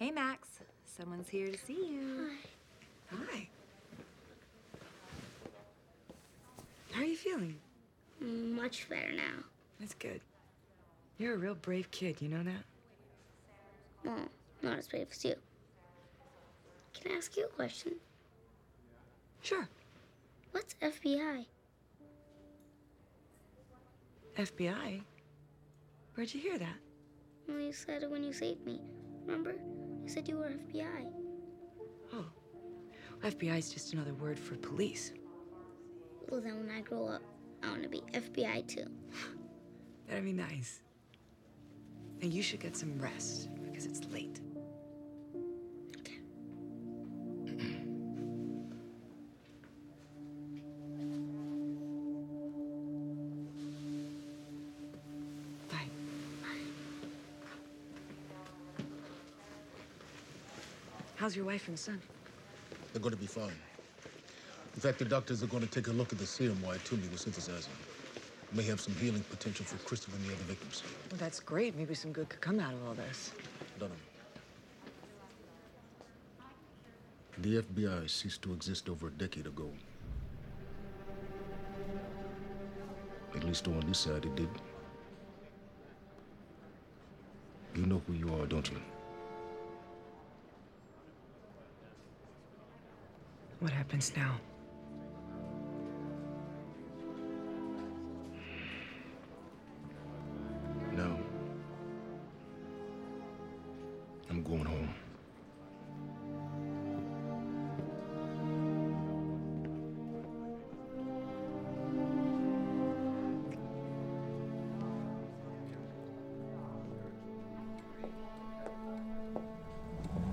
Hey, Max. Someone's here to see you. Hi. Hi. How are you feeling? Much better now. That's good. You're a real brave kid, you know that? Well, not as brave as you. Can I ask you a question? Sure. What's FBI? FBI? Where'd you hear that? Well, you said it when you saved me. Remember? You said you were FBI. Oh. Well, FBI is just another word for police. Well, then when I grow up, I want to be FBI too. That'd be nice. And you should get some rest because it's late. How's your wife and son? They're going to be fine. In fact, the doctors are going to take a look at the CMY2 we were synthesizing. It may have some healing potential for Christopher and the other victims. Well, that's great. Maybe some good could come out of all this. Dunham. The FBI ceased to exist over a decade ago. At least on this side, it did. You know who you are, don't you? What happens now? Now, I'm going home.